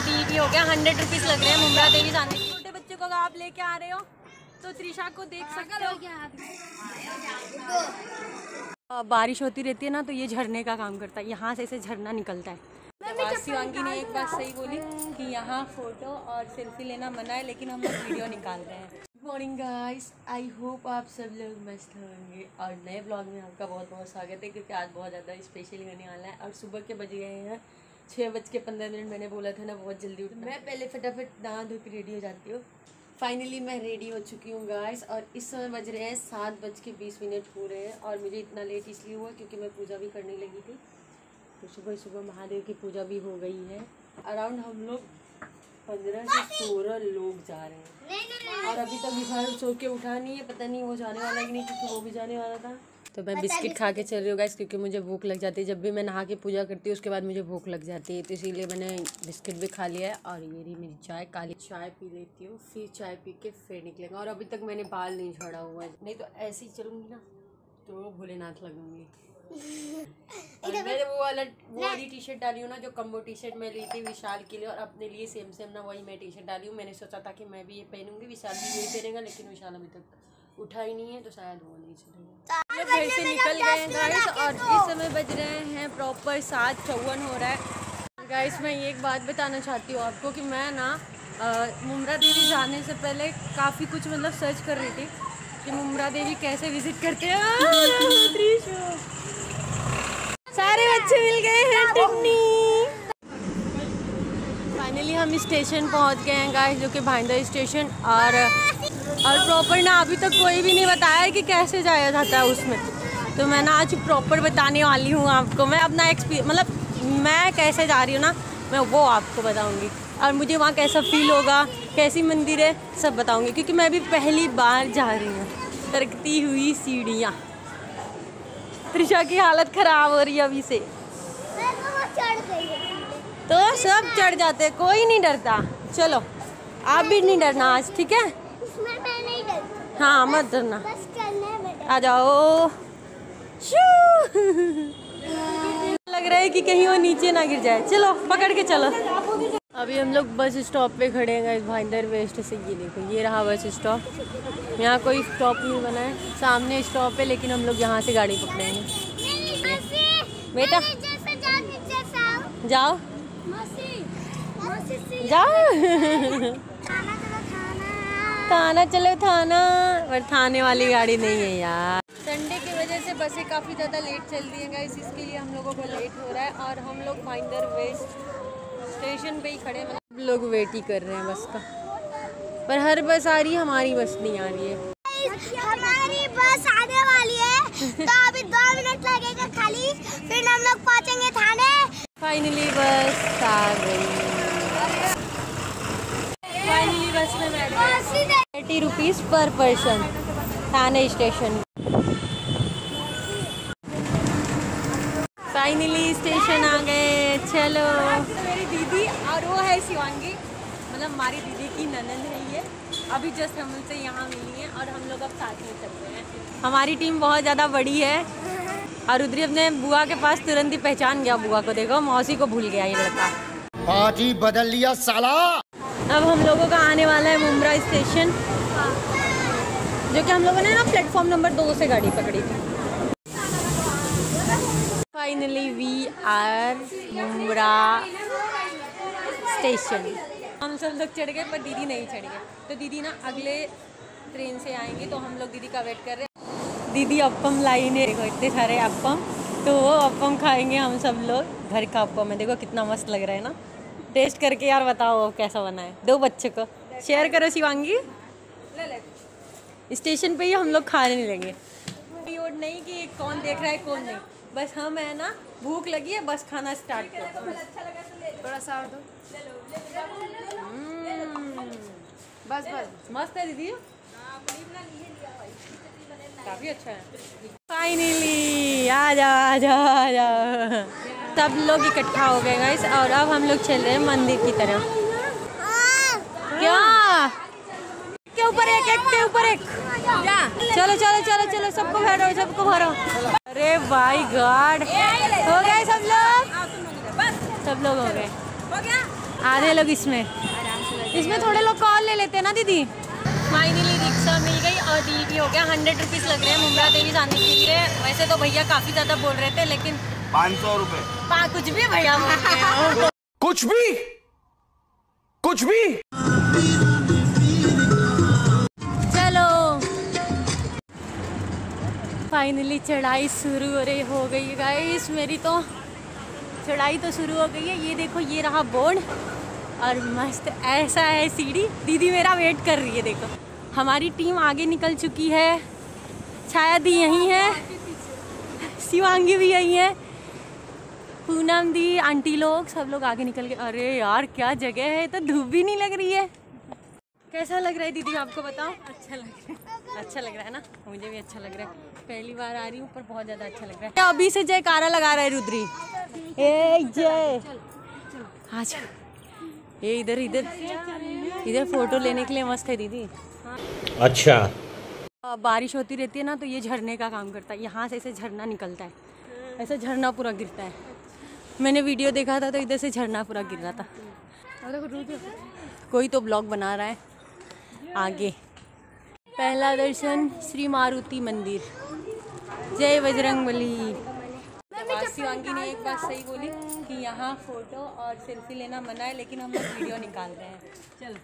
30 हो गया, 100 रुपीज़ लग रहे हैं मुंब्रा देवी जाने के। छोटे बच्चे को अगर आप लेके आ रहे हो तो त्रिशा को देख सकते हो। बारिश होती रहती है ना तो ये झरने का काम करता है, यहाँ से इसे झरना निकलता है। शिवांगी ने एक बात सही बोली कि यहाँ फोटो और सेल्फी लेना मना है, लेकिन हम लोग वीडियो निकाल रहे हैं। Good morning guys, I hope आप सब लोग मस्त होंगे और नए ब्लॉग में आपका बहुत बहुत स्वागत है, क्योंकि आज बहुत ज़्यादा स्पेशल होने वाला है। और सुबह के बज गए हैं 6:15। मैंने बोला था ना बहुत जल्दी उठना। मैं पहले फटाफट नहा धो के रेडी हो जाती हूँ। फाइनली मैं रेडी हो चुकी हूँ गाइस, और इस समय बज रहे हैं 7:20 हो रहे हैं। और मुझे इतना लेट इसलिए हुआ क्योंकि मैं पूजा भी करने लगी थी, तो सुबह सुबह महादेव की पूजा भी हो गई है। अराउंड हम लोग 15 से 16 लोग जा रहे हैं, और अभी तक बिहार सो के उठा नहीं है। पता नहीं वो जाने वाला कि नहीं, क्योंकि वो भी जाने वाला था। तो मैं बिस्किट खा के चल रही हूँ गाइस, क्योंकि मुझे भूख लग जाती है। जब भी मैं नहा के पूजा करती हूँ उसके बाद मुझे भूख लग जाती है, तो इसीलिए मैंने बिस्किट भी खा लिया है। और ये रही मेरी चाय, काली चाय पी लेती हूँ, फिर चाय पी के फिर निकलेंगे। और अभी तक मैंने बाल नहीं छोड़ा हुआ है, नहीं तो ऐसे ही चलूँगी ना तो भोलेनाथ लगूंगी। मैंने वो वाली टी शर्ट डाली हूँ ना, जो कम्बो टी शर्ट मैं ली थी विशाल के लिए और अपने लिए सेम ना, वही मैं टी शर्ट डाली हूँ। मैंने सोचा था कि मैं भी ये पहनूंगी, विशाल भी यही पहनेगा, लेकिन विशाल अभी तक उठा ही नहीं है, तो शायद वो नहीं चलेगा। घर से निकल गए गाइस, और इस समय बज रहे हैं प्रॉपर 7:54 हो रहा है। गाइस मैं ये एक बात बताना चाहती हूँ आपको कि मैं ना मुंब्रा देवी जाने से पहले काफ़ी कुछ मतलब सर्च कर रही थी कि मुंब्रा देवी कैसे विजिट करते हैं। सारे बच्चे मिल गए हैं टिप्पणी। फाइनली हम स्टेशन पहुंच गए हैं गाइस, जो कि भाईंदर स्टेशन। और प्रॉपर ना अभी तक कोई भी नहीं बताया कि कैसे जाया जाता है उसमें, तो मैं ना आज प्रॉपर बताने वाली हूँ आपको। मैं अपना एक्सपीरियंस मतलब मैं कैसे जा रही हूँ ना, मैं वो आपको बताऊँगी, और मुझे वहाँ कैसा फील होगा, कैसी मंदिर है, सब बताऊँगी, क्योंकि मैं भी पहली बार जा रही हूँ। तरकती हुई सीढ़ियाँ, त्रिशा की हालत खराब हो रही है अभी से। तो सब चढ़ जाते, कोई नहीं डरता। चलो आप भी नहीं डरना आज, ठीक है? इसमें मैं नहीं डरती। हाँ मत डरना, बस आ जाओ। लग रहा है कि कहीं वो नीचे ना गिर जाए, चलो पकड़ के चलो। अभी हम लोग बस स्टॉप पे खड़े हैं गाइस, भाईंदर वेस्ट से। ये देखो, ये रहा बस स्टॉप। यहाँ कोई स्टॉप नहीं बना है, सामने स्टॉप है, लेकिन हम लोग यहाँ से गाड़ी पकड़ेंगे। बेटा जाओ जाओ थाना, चलो थाना। पर थाने वाली गाड़ी नहीं है यार। संडे की वजह से बसें काफ़ी ज़्यादा लेट चल रही हैं गाइस, इसके लिए हम लोगों को लेट हो रहा है। और हम लोग भाईंदर वेस्ट स्टेशन पे ही खड़े हैं, सब लोग वेट ही कर रहे हैं बस का। पर हर बस आ रही है, हमारी बस नहीं आ रही है। हमारी बस आने वाली है तो अभी 2 मिनट लगेगा खाली, फिर हम लोग पहुँचेंगे थाने। फाइनली बस आ गई। फाइनली बस में बैठ गए। 30 rupees per person, Thane station. Finally station आ गए, चलो। मेरी दीदी और वो है शिवांगी, मतलब हमारी दीदी की ननद है ये। अभी जस्ट हम उनसे यहाँ मिली हैं और हम लोग अब साथ में चल रहे हैं। हमारी टीम बहुत ज़्यादा बड़ी है। और रुद्री अपने बुआ के पास तुरंत ही पहचान गया बुआ को, देखो मौसी को भूल गया ये लड़का, पार्टी बदल लिया साला। अब हम लोगों का आने वाला है मुंब्रा स्टेशन, जो कि हम लोगों ने ना प्लेटफॉर्म नंबर 2 से गाड़ी पकड़ी थी। Finally we are Mumbra station. हम सब लोग चढ़ गए, पर दीदी नहीं चढ़ गए, तो दीदी ना अगले ट्रेन से आएंगे, तो हम लोग दीदी का वेट कर रहे हैं। दीदी अप्पम लाई है, देखो इतने सारे अप्पम, तो वो अप्पम खाएंगे हम सब लोग। घर का अप्पम है, देखो कितना मस्त लग रहा है ना। टेस्ट करके यार बताओ कैसा बना है, दो बच्चे को शेयर करो शिवांगी। स्टेशन पे ही हम लोग खाने लगे, नहीं कि कौन देख रहा है कौन नहीं, बस हम है ना, भूख लगी है, बस खाना स्टार्ट करते हैं। थोड़ा सा और दो, बस बस मस्त है दीदी, काफ़ी अच्छा है। फाइनली आ जाओ सब लोग इकट्ठा हो गए गाइस, और अब हम लोग चल रहे हैं मंदिर की तरफ। क्या के ऊपर एक के ऊपर एक, चलो सबको भरो अरे भाई गॉड, हो गए सब लोग हो गए। आधे लोग इसमें थोड़े लोग कॉल ले लेते हैं ना दीदी। फाइनली रिक्शा मिल गई और डील भी हो गया। 100 रुपीज़ लग रहे हैं मुंब्रा देवी जाने के लिए। वैसे तो भैया काफ़ी ज़्यादा बोल रहे थे लेकिन 500 रुपये कुछ भी भैया कुछ भी। चलो फाइनली चढ़ाई शुरू हो गई है गाइस। मेरी तो चढ़ाई तो शुरू हो गई है। ये देखो ये रहा बोर्ड और मस्त ऐसा है सीढ़ी। दीदी मेरा वेट कर रही है। देखो हमारी टीम आगे निकल चुकी है। छाया दी यहीं है, शिवांगी भी यहीं है, पूनम दी, आंटी लोग सब लोग आगे निकल गए। अरे यार क्या जगह है, तो धूप भी नहीं लग रही है। कैसा लग रहा है दीदी आपको बताओ? अच्छा लग रहा है, अच्छा लग रहा है ना? मुझे भी अच्छा लग रहा है, पहली बार आ रही हूँ पर बहुत ज़्यादा अच्छा लग रहा है। अभी से जयकारा लगा रहा है रुद्री, ए जय। अच्छा ये इधर इधर इधर फोटो लेने के लिए मस्त है दीदी। अच्छा बारिश होती रहती है ना तो ये झरने का काम करता है। यहाँ से ऐसे झरना निकलता है, ऐसे झरना पूरा गिरता है। मैंने वीडियो देखा था तो इधर से झरना पूरा गिर रहा था। कोई तो ब्लॉग बना रहा है आगे। पहला दर्शन श्री मारुति मंदिर। जय बजरंगबली। शिवांगी ने एक बात सही बोली कि यहाँ फोटो और सेल्फी लेना मना है लेकिन हम लोग वीडियो निकाल रहे हैं। चलो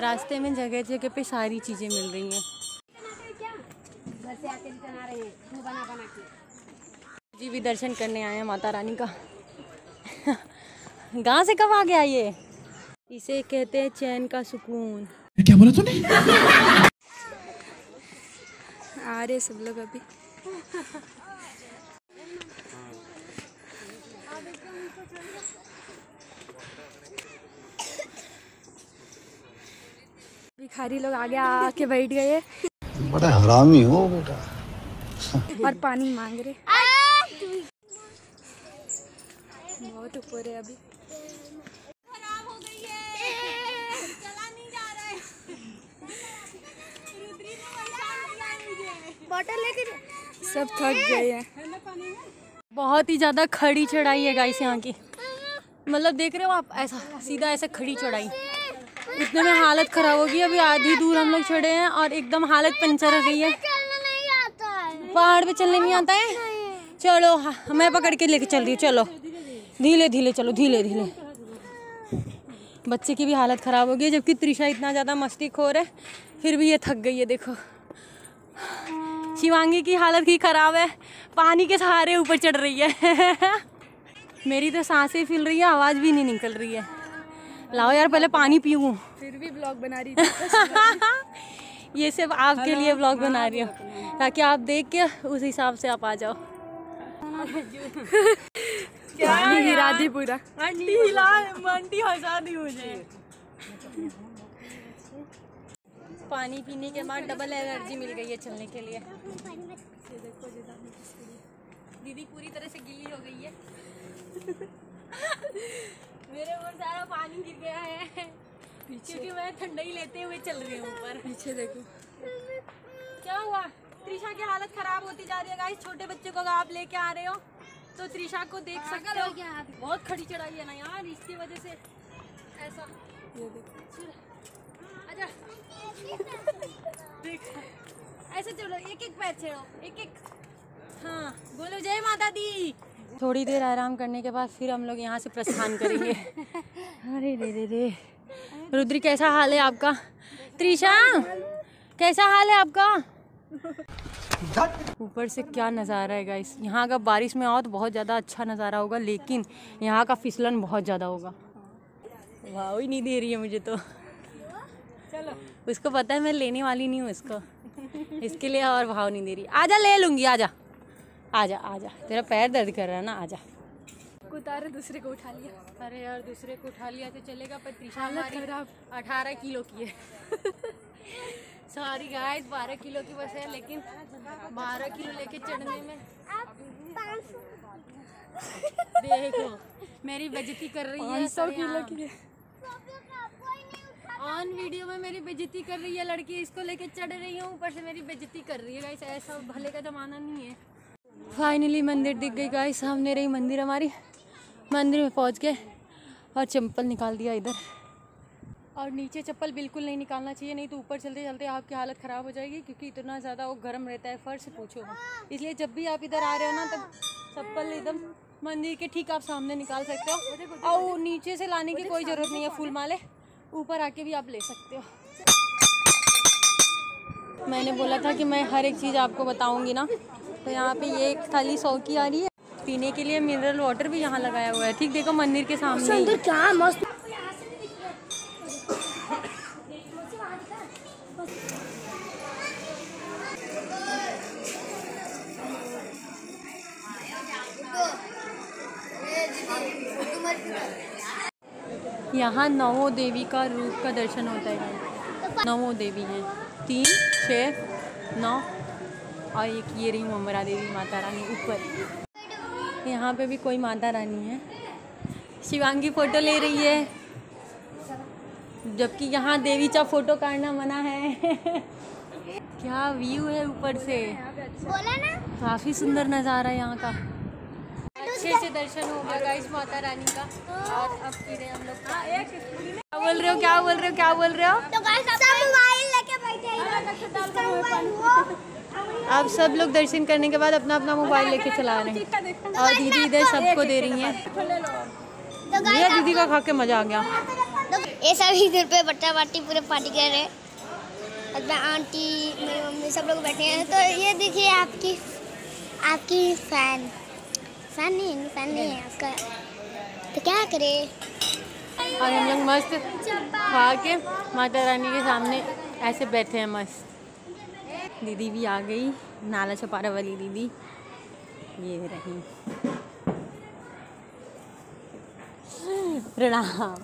रास्ते में जगह जगह पे सारी चीजें मिल रही हैं। जी भी दर्शन करने आए हैं माता रानी का। गांव से कब आ गया ये? इसे कहते हैं चैन का सुकून। क्या बोला तूने? आ रहे सब लोग अभी। भिखारी लोग आगे आके बैठ गए। बड़ा हरामी हो बेटा। और पानी मांग रहे। बहुत ऊपर है अभी। खराब हो गई है, चला नहीं जा रहा है। रुद्री तो बॉटल लेके सब थक गए हैं। बहुत ही ज़्यादा खड़ी चढ़ाई है गाइस यहाँ की। मतलब देख रहे हो आप, ऐसा सीधा ऐसा खड़ी चढ़ाई। इतने में हालत ख़राब होगी। अभी आधी दूर हम लोग चढ़े हैं और एकदम हालत पंचर हो गई है। पहाड़ पे चलने नहीं आता है। चलो मैं पकड़ के लेके चल रही हूँ। चलो धीरे धीरे चलो, धीरे धीरे। बच्चे की भी हालत ख़राब हो गई है, जबकि त्रिशा इतना ज़्यादा मस्ती खोर है फिर भी ये थक गई है। देखो शिवांगी की हालत ही ख़राब है, पानी के सहारे ऊपर चढ़ रही है। मेरी तो सांसें फूल रही है, आवाज़ भी नहीं निकल रही है। लाओ यार पहले पानी पीऊँ, फिर भी ब्लॉग बना रही थी। ये सिर्फ आपके लिए ब्लॉग बना रही हूँ ताकि आप देख के उस हिसाब से आप आ जाओ। पानी गिरा दी पूरा। आंटी हंसा दी मुझे। पानी पीने के बाद डबल एनर्जी मिल गई है चलने के लिए। दीदी पूरी तरह से गीली हो गई है। मेरे ऊपर सारा पानी गिर गया है क्योंकि मैं ठंडा ही लेते हुए चल रही हूँ ऊपर। पीछे देखो क्या हुआ। त्रिशा की हालत खराब होती जा रही है गाइस। छोटे बच्चे को आप लेके आ रहे हो तो त्रिशा को देख सकते हो। बहुत खड़ी चढ़ाई है ना यार, इसकी वजह से ऐसा। ऐसे चलो एक-एक पैर छेड़ो, एक-एक। हाँ बोलो जय माता दी। थोड़ी देर आराम करने के बाद फिर हम लोग यहाँ से प्रस्थान करेंगे। अरे रे रुद्री कैसा हाल है आपका? त्रिशा कैसा हाल है आपका? ऊपर से क्या नज़ारा है गाइस। यहाँ का बारिश में आओ तो बहुत ज़्यादा अच्छा नज़ारा होगा लेकिन यहाँ का फिसलन बहुत ज़्यादा होगा। वाव ही नहीं दे रही है मुझे तो। चलो उसको पता है मैं लेने वाली नहीं हूँ इसको, इसके लिए और भाव नहीं दे रही। आजा ले लूँगी, आजा आजा आजा। तेरा पैर दर्द कर रहा है ना, आजा। उतारे दूसरे को उठा लिया। अरे यार दूसरे को उठा लिया तो चलेगा पर त्रिशा हमारी 18 किलो की है। सॉरी गाइस 12 किलो की बस है लेकिन 12 किलो लेके चढ़ने में देखो मेरी बेइज्जती कर रही है। 100 किलो की ऑन वीडियो में मेरी बेइज्जती कर रही है लड़की। इसको लेके चढ़ रही हूँ, ऊपर से मेरी बेइज्जती कर रही है गाइस। ऐसा भले का जमाना नहीं है। फाइनली मंदिर दिख गई गाइस। सामने रही मंदिर हमारी। मंदिर में पहुंच गए और चप्पल निकाल दिया इधर। और नीचे चप्पल बिल्कुल नहीं निकालना चाहिए, नहीं तो ऊपर चलते चलते आपकी हालत ख़राब हो जाएगी, क्योंकि इतना ज़्यादा वो गर्म रहता है फर्श पूछो। इसलिए जब भी आप इधर आ रहे हो ना, तब चप्पल एकदम मंदिर के ठीक आप सामने निकाल सकते हो, और नीचे से लाने की कोई ज़रूरत नहीं है। फूल माले ऊपर आके भी आप ले सकते हो। मैंने बोला था कि मैं हर एक चीज़ आपको बताऊँगी ना, तो यहाँ पे ये एक थाली 100 की आ रही है। पीने के लिए मिनरल वाटर भी यहाँ लगाया हुआ है, ठीक देखो मंदिर के सामने। क्या मस्त। यहाँ नवो देवी का रूप का दर्शन होता है। नवो देवी है 3, 6, 9 और एक ये रही मुंबरा देवी माता रानी ऊपर। यहाँ पे भी कोई माता रानी है, शिवांगी फ़ोटो ले रही है, जबकि यहाँ देवी का फ़ोटो काटना मना है। क्या व्यू है ऊपर से, काफ़ी सुंदर नज़ारा है यहाँ का। अच्छे से दर्शन हो गया गाइस माता रानी का। और अब फिर हम लोग क्या बोल रहे हो, क्या बोल रहे हो, क्या बोल रहे हो, तो आप सब लोग दर्शन करने के बाद अपना अपना मोबाइल लेके चला रहे हैं। और दीदी इधर सबको दे रही है। ये दीदी का खा के मजा आ गया। ये सब इधर पे बट्टा बाटी पूरे पार्टी कर रहे हैं। मैं आंटी मेरी मम्मी सब लोग बैठे हैं। तो ये देखिए आपकी फैन नहीं है आपका, तो क्या करे। और हम लोग मस्त खा के माता रानी के सामने ऐसे बैठे हैं मस्त। दीदी भी आ गई, नाला छपारा वाली दीदी ये रही। प्रणाम।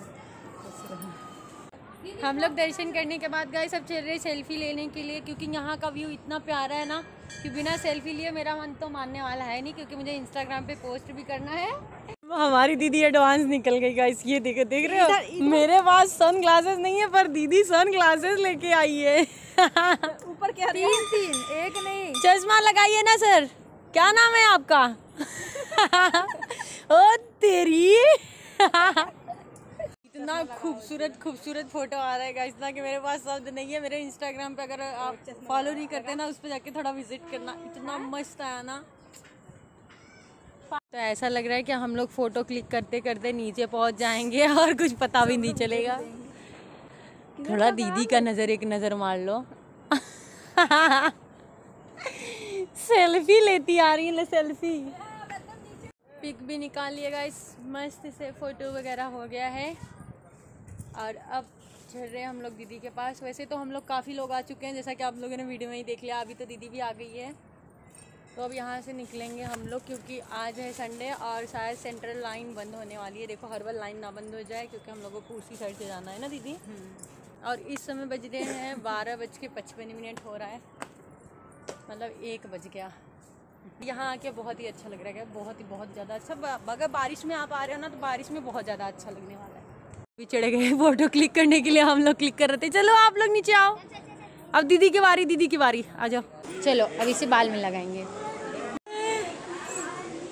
हम लोग दर्शन करने के बाद गए सब चल रहे सेल्फी लेने के लिए, क्योंकि यहाँ का व्यू इतना प्यारा है ना कि बिना सेल्फी लिए मेरा मन तो मानने वाला है नहीं, क्योंकि मुझे इंस्टाग्राम पे पोस्ट भी करना है। हमारी दीदी एडवांस निकल गई गाइस, ये देख रहे हो। मेरे पास सन ग्लासेस नहीं है, पर दीदी सन ग्लासेस लेके आई है। ऊपर क्या 3 एक नहीं, चश्मा लगाइए ना सर। क्या नाम है आपका? ओ तेरी। इतना खूबसूरत फोटो आ रहा है गाइस ना कि मेरे पास शब्द नहीं है। मेरे इंस्टाग्राम पे अगर आप फॉलो नहीं करते ना, उस पर जाके थोड़ा विजिट करना, इतना मस्त आया ना। तो ऐसा लग रहा है कि हम लोग फोटो क्लिक करते करते नीचे पहुंच जाएंगे और कुछ पता भी नहीं चलेगा। थोड़ा दीदी का एक नज़र मार लो। सेल्फी लेती आ रही है ना, सेल्फी पिक भी निकाल लिएगा। इस मस्त से फोटो वगैरह हो गया है। और अब चल रहे हैं हम लोग दीदी के पास। वैसे तो हम लोग काफ़ी लोग आ चुके हैं, जैसा कि आप लोगों ने वीडियो में ही देख लिया। अभी तो दीदी भी आ गई है। तो अब यहाँ से निकलेंगे हम लोग, क्योंकि आज है संडे और शायद सेंट्रल लाइन बंद होने वाली है। देखो हर्बल लाइन ना बंद हो जाए, क्योंकि हम लोगों को उसी साइड से जाना है ना दीदी। और इस समय बज रहे हैं 12:55 हो रहा है, मतलब 1 बज गया। यहाँ आके बहुत ही अच्छा लग रहा है, बहुत ज़्यादा अच्छा। अगर बारिश में आप आ रहे हो ना, तो बारिश में बहुत ज़्यादा अच्छा लगने वाला है। अभी चढ़े गए फ़ोटो क्लिक करने के लिए, हम लोग क्लिक कर रहे थे। चलो आप लोग नीचे आओ, अब दीदी की बारी आ जाओ। चलो अब इसे बाल में लगाएंगे।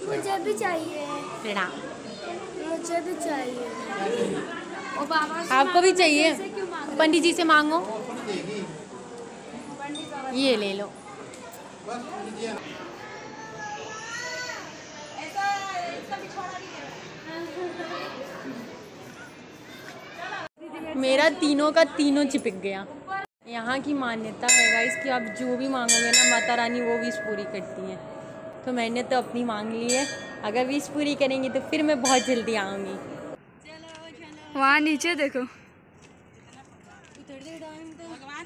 मुझे भी चाहिए। प्रणाम। मुझे भी चाहिए। और बाबा आपको भी चाहिए। पंडित जी से मांगो, ये ले लो। मेरा तीनों का तीनों चिपक गया। यहाँ की मान्यता है गाइस कि आप जो भी मांगोगे ना, माता रानी वो विश पूरी करती हैं। तो मैंने तो अपनी मांग ली है, अगर विश पूरी करेंगी तो फिर मैं बहुत जल्दी आऊँगी। वहाँ नीचे देखो, उतरते टाइम तो भगवान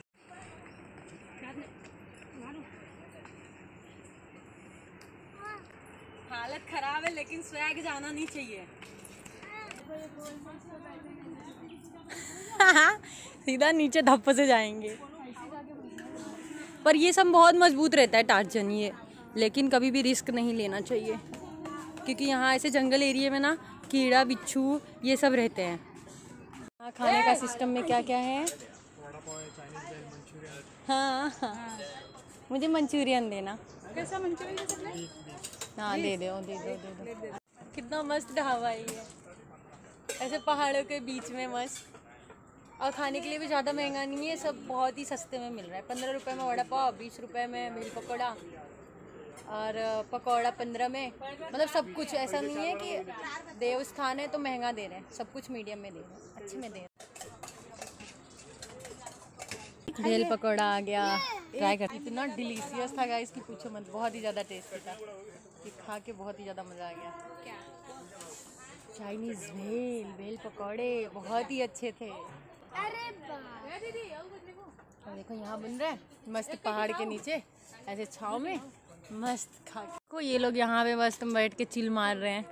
हालत खराब है, लेकिन स्वैग जाना नहीं चाहिए। सीधा नीचे धप्प से जाएंगे। पर ये सब बहुत मजबूत रहता है टार्जन ये, लेकिन कभी भी रिस्क नहीं लेना चाहिए, क्योंकि यहाँ ऐसे जंगल एरिया में ना कीड़ा बिच्छू ये सब रहते हैं। यहाँ खाने का सिस्टम में क्या क्या है। हाँ, मुझे मंचूरियन देना। कैसा मंचूरियन? हाँ दे दो। कितना मस्त ढाबा है ये, ऐसे पहाड़ों के बीच में मस्त, और खाने के लिए भी ज़्यादा महंगा नहीं है, सब बहुत ही सस्ते में मिल रहा है। 15 रुपये में वड़ा पाव, 20 रुपये में भेल पकौड़ा, और पकौड़ा 15 में, मतलब सब कुछ। ऐसा नहीं है कि देवस्थान है तो महंगा दे रहे हैं, सब कुछ मीडियम में दे रहे हैं, अच्छे में दे रहे हैं। भेल पकौड़ा आ गया, ट्राई कर। इतना डिलीशियस था गाइस कि पूछो मत, बहुत ही ज़्यादा टेस्टी था, खा के बहुत ही ज़्यादा मज़ा आ गया। चाइनीज़ भेल पकौड़े बहुत ही अच्छे थे। अरे देखो यहाँ बन रहा है मस्त पहाड़ के नीचे ऐसे छाँव में मस्त खा को। ये लोग यहाँ पे मस्त बैठ के चिल मार रहे हैं।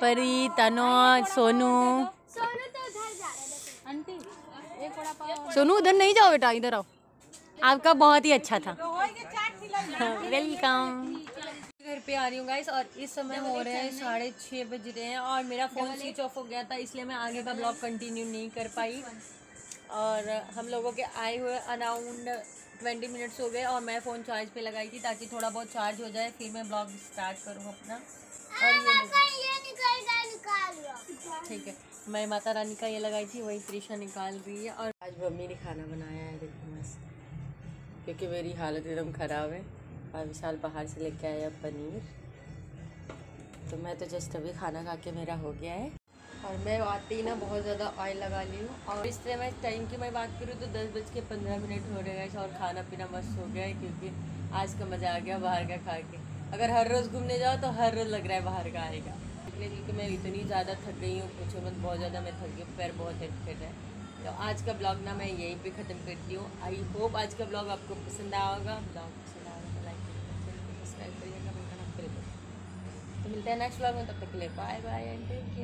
परी, तनोज, सोनू तो उधर जा रहे हैं। आंटी एक बड़ा पाव। सोनू उधर नहीं जाओ बेटा, इधर आओ। आपका बहुत ही अच्छा था, वेलकम। घर पे आ रही हूँ गाइस, और इस समय हो रहे हैं 6:30 बज रहे हैं, और मेरा फोन स्विच ऑफ हो गया था, इसलिए मैं आगे का ब्लॉग कंटिन्यू नहीं कर पाई। और हम लोगों के आए हुए अराउंड 20 मिनट्स हो गए, और मैं फ़ोन चार्ज पे लगाई थी ताकि थोड़ा बहुत चार्ज हो जाए, फिर मैं ब्लॉग स्टार्ट करूँ अपना। और ये ठीक है, मैं माता रानी का ये लगाई थी, वही त्रिशा निकाल रही है। और आज मम्मी ने खाना बनाया है, देखो मस्त, क्योंकि मेरी हालत एकदम ख़राब है। और विशाल बाहर से लेके आया पनीर, तो मैं तो जस्ट अभी खाना खा के मेरा हो गया है। और मैं आते ही ना बहुत ज़्यादा ऑयल लगा ली हूँ। और इस तरह मैं टाइम की मैं बात करूँ तो 10:15 हो रहे हैं, और खाना पीना मस्त हो गया है, क्योंकि आज का मज़ा आ गया बाहर का खा के। अगर हर रोज़ घूमने जाओ तो हर रोज़ लग रहा है बाहर का आएगा, इसलिए क्योंकि मैं इतनी ज़्यादा थक गई हूँ, पूछो मत, बहुत ज़्यादा मैं थक गई, पैर बहुत हिट है। तो आज का ब्लॉग ना मैं यहीं पर ख़त्म करती हूँ। आई होप आज का ब्लॉग आपको पसंद आया होगा। ब्लॉग पसंद आया होगा लाइक करिएगा, सब्सक्राइब करिएगा, मेरे नाम करिएगा। तो मिलते हैं नेक्स्ट ब्लॉग में, तब तक के लिए बाय बाय एंड